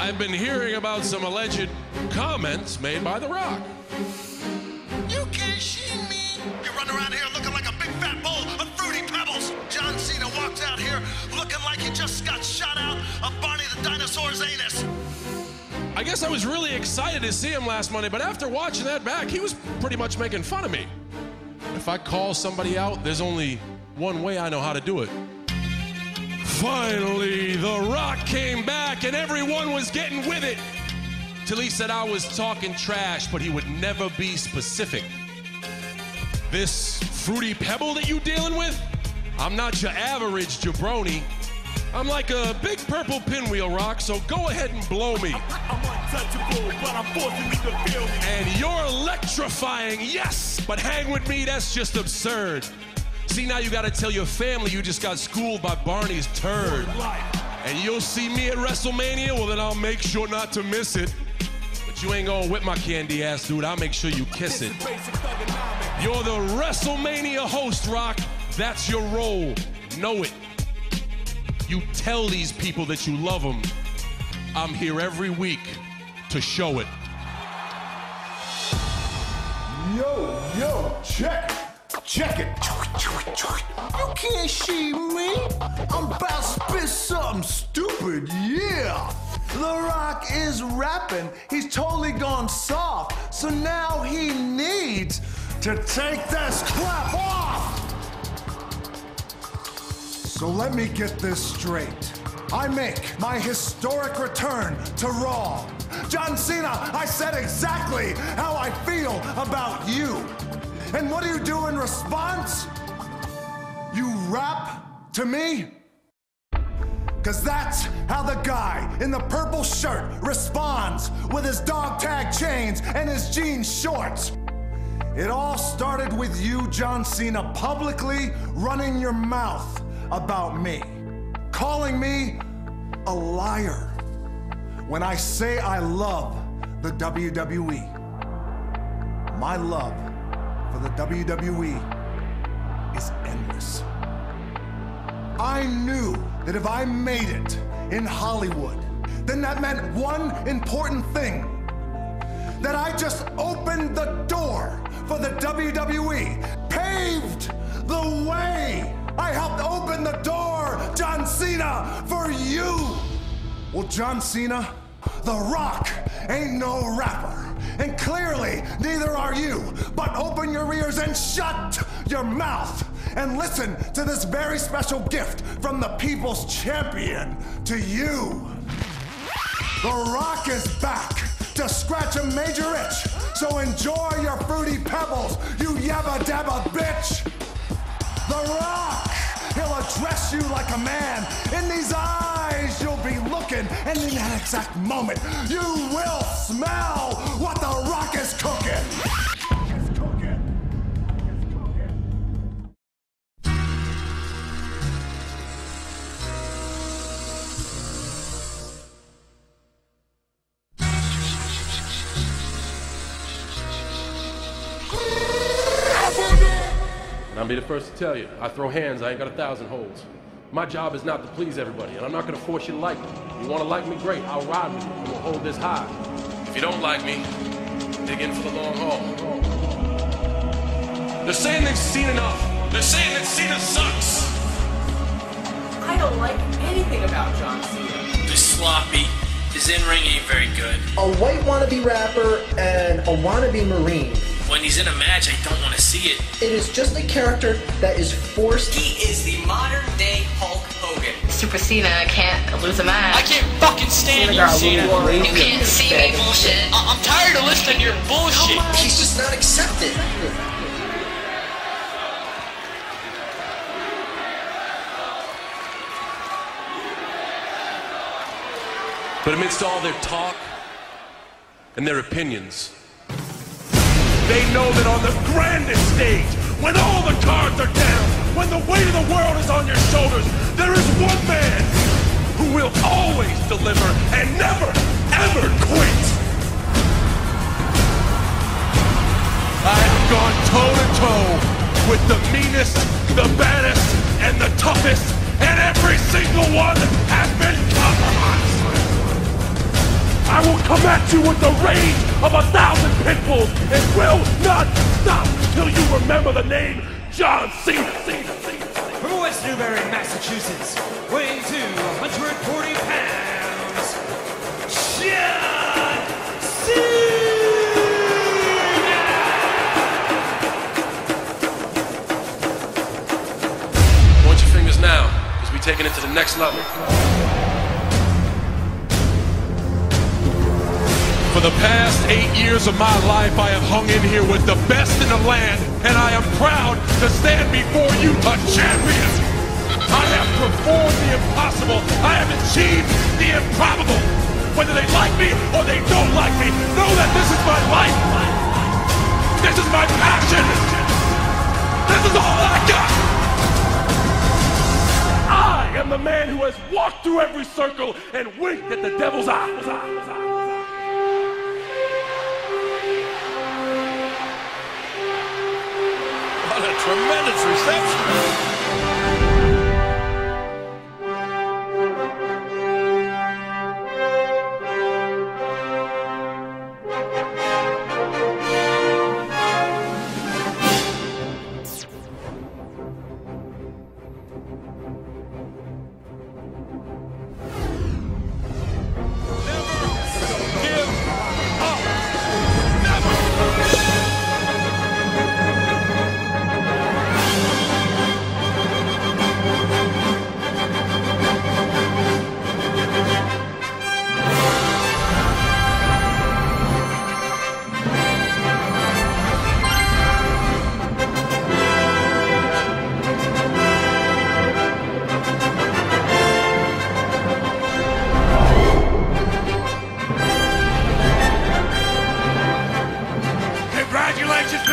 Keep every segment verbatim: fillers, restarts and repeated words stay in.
I've been hearing about some alleged comments made by The Rock. You can't see me. You run around here looking like a big fat bowl of Fruity Pebbles. John Cena walks out here looking like he just got shot out of Barney the Dinosaur's anus. I guess I was really excited to see him last Monday, but after watching that back, he was pretty much making fun of me. If I call somebody out, there's only one way I know how to do it. Finally, The Rock came back and everyone was getting with it. Till he said I was talking trash, but he would never be specific. This Fruity Pebble that you dealing with? I'm not your average jabroni. I'm like a big purple pinwheel, Rock, so go ahead and blow me. I'm untouchable, but I'm forcing you to feel me. And you're electrifying, yes, but hang with me, that's just absurd. See, now you gotta tell your family you just got schooled by Barney's turd. And you'll see me at WrestleMania? Well, then I'll make sure not to miss it. But you ain't gonna whip my candy ass, dude. I'll make sure you kiss it. You're the WrestleMania host, Rock. That's your role. Know it. You tell these people that you love them. I'm here every week to show it. Yo, yo, check. Check it. You can't see me. I'm about to spit something stupid, yeah. The Rock is rapping. He's totally gone soft. So now he needs to take this crap off. So let me get this straight. I make my historic return to Raw. John Cena, I said exactly how I feel about you. And what do you do in response? You rap to me? Cause that's how the guy in the purple shirt responds with his dog tag chains and his jean shorts. It all started with you, John Cena, publicly running your mouth about me, calling me a liar when I say I love the W W E. My love for the W W E is endless. I knew that if I made it in Hollywood, then that meant one important thing, that I just opened the door for the W W E, paved the way. I helped open the door, John Cena, for you. Well, John Cena, The Rock ain't no rapper. And clearly, neither are you. But open your ears and shut your mouth and listen to this very special gift from the People's Champion to you. The Rock is back to scratch a major itch. So enjoy your Fruity Pebbles, you yabba-dabba bitch. The Rock, he'll address you like a man. In these eyes, you'll be looking, and in that exact moment, you will smell what The Rock is cooking. It's cooking. It's cooking. And I'll be the first to tell you, I throw hands, I ain't got a thousand holds. My job is not to please everybody, and I'm not gonna force you to like me. You wanna like me, great, I'll ride with you, and we'll hold this high. If you don't like me, dig in for the long haul. They're saying they've seen enough. They're saying that Cena sucks. I don't like anything about John Cena. He's sloppy, his in-ring ain't very good. A white wannabe rapper and a wannabe Marine. When he's in a match, I don't want to see it. It is just a character that is forced. He is the modern-day Hulk Hogan. Super Cena can't lose a match. I can't fucking stand you, Cena. You can't see me, bullshit. I I'm tired of listening to your bullshit. No, he's just not accepted. But amidst all their talk and their opinions, they know that on the grandest stage, when all the cards are down, when the weight of the world is on your shoulders, there is one man who will always deliver and never, ever quit. I have gone toe-to-toe with the meanest, the baddest, and the toughest, and every single one has been compromised. I will come at you with the rage of a thousand pit bulls and will not stop till you remember the name John Cena. From West Newbury, Massachusetts, weighing to one hundred forty pounds, John Cena! Point your fingers now, because we're taking it to the next level. For the past eight years of my life, I have hung in here with the best in the land, and I am proud to stand before you a champion. I have performed the impossible. I have achieved the improbable. Whether they like me or they don't like me, know that this is my life. This is my passion. This is all I got. I am the man who has walked through every circle and winked at the devil's eye. A tremendous reception.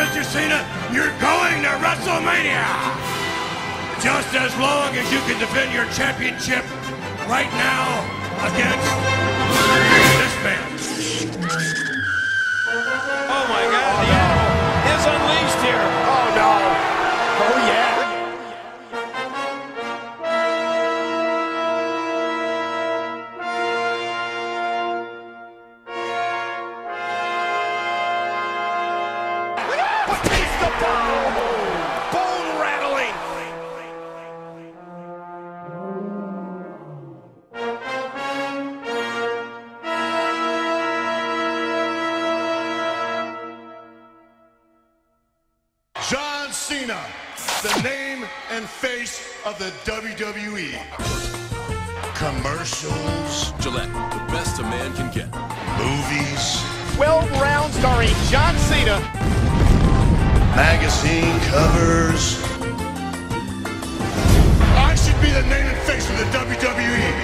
Mister Cena, you're going to WrestleMania! Just as long as you can defend your championship right now against this man. Oh my God, the animal is unleashed here. Oh no. Oh yeah. John Cena, the name and face of the W W E. Commercials. Gillette, the best a man can get. Movies. twelve rounds starring John Cena. Magazine covers. I should be the name and face of the W W E.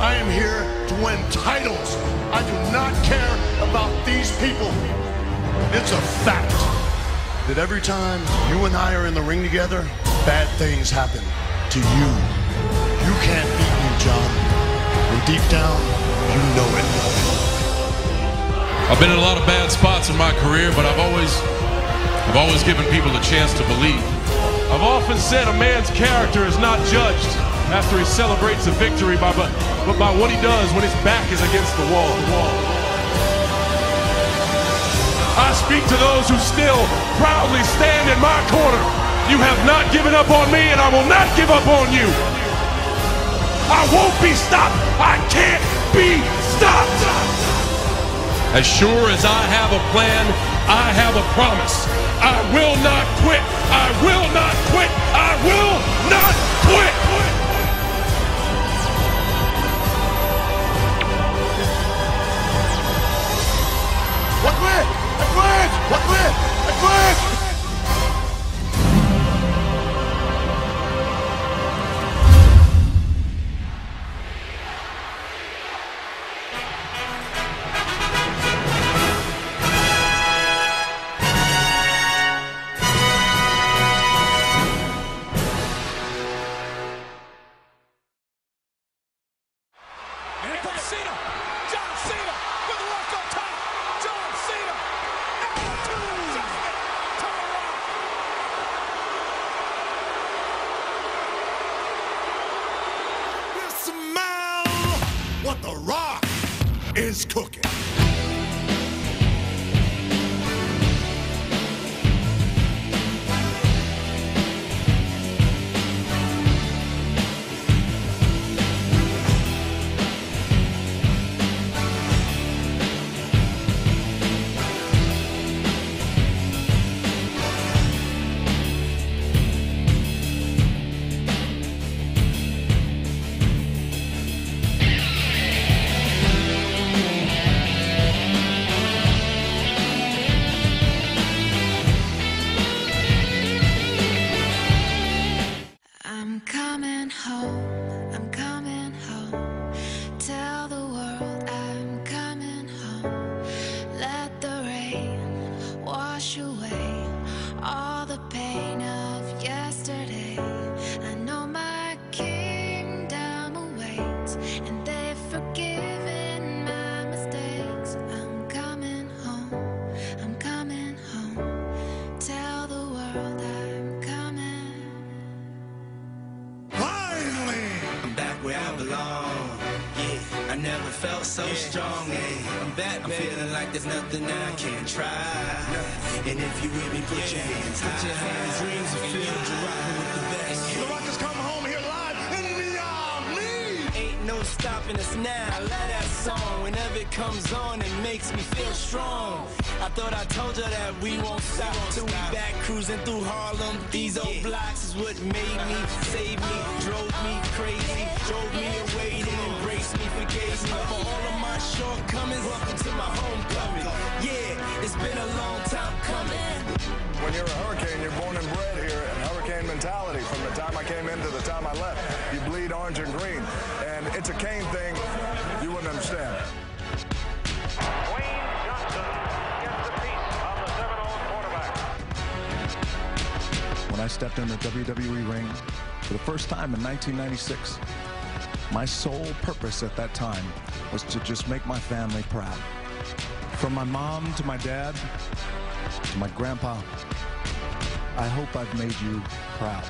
I am here to win titles. I do not care about these people. It's a fact that every time you and I are in the ring together, bad things happen to you. You can't beat me, John. And deep down, you know it. I've been in a lot of bad spots in my career, but I've always, I've always given people a chance to believe. I've often said a man's character is not judged after he celebrates a victory, by, but, but by what he does when his back is against the wall. The wall. I speak to those who still proudly stand in my corner. You have not given up on me, and I will not give up on you. I won't be stopped. I can't be stopped. As sure as I have a plan, I have a promise. I will not quit. I will not quit. I will not quit. What quit? I quit! I quit! I quit! is cooking. So strong, yeah. I'm back, I'm feeling like there's nothing I can't try. And if you with me, put yeah. your hands high. Put your hands, dreams are filled, you're riding with the best. The Rock has come home here live in the army. Ain't no stopping us now. I love that song. Whenever it comes on, it makes me feel strong. I thought I told you that we won't stop till we back cruising through Harlem. These old yeah. blocks is what made me, saved me, drove me crazy, drove me away. Me, forgave me for all of my shortcomings. Welcome to my homecoming. Yeah, it's been a long time coming. When you're a hurricane, you're born and bred here, and hurricane mentality from the time I came in to the time I left. You bleed orange and green, and it's a Kane thing you wouldn't understand. Dwayne Johnson gets the piece of the Seminole quarterback. When I stepped in the W W E ring for the first time in nineteen ninety-six, my sole purpose at that time was to just make my family proud. From my mom to my dad to my grandpa, I hope I've made you proud.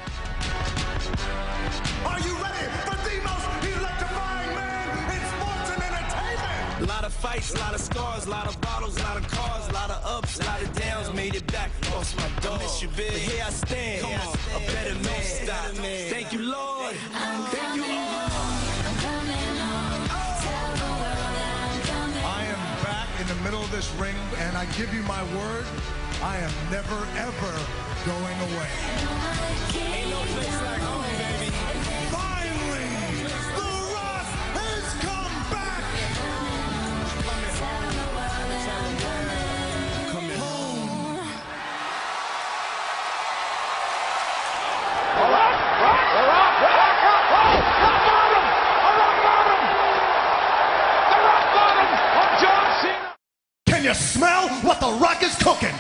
Are you ready for the most electrifying man in sports and entertainment? A lot of fights, a lot of scars, a lot of bottles, a lot of cars, a lot of ups, a lot of downs, made it back, lost my dog. Miss you, big. Here I stand, Come on, a better man. Don't stop. Thank you, Lord. Thank you, Lord. In the middle of this ring, and I give you my word, I am never ever going away. Ain't no place like home, baby. Finally, The Rock has come back. Coming home. The Rock, Rock, The Rock, The Rock, Rock, Rock bottom, The Rock bottom, The Rock bottom of John Cena. Can you smell what The Rock is cooking?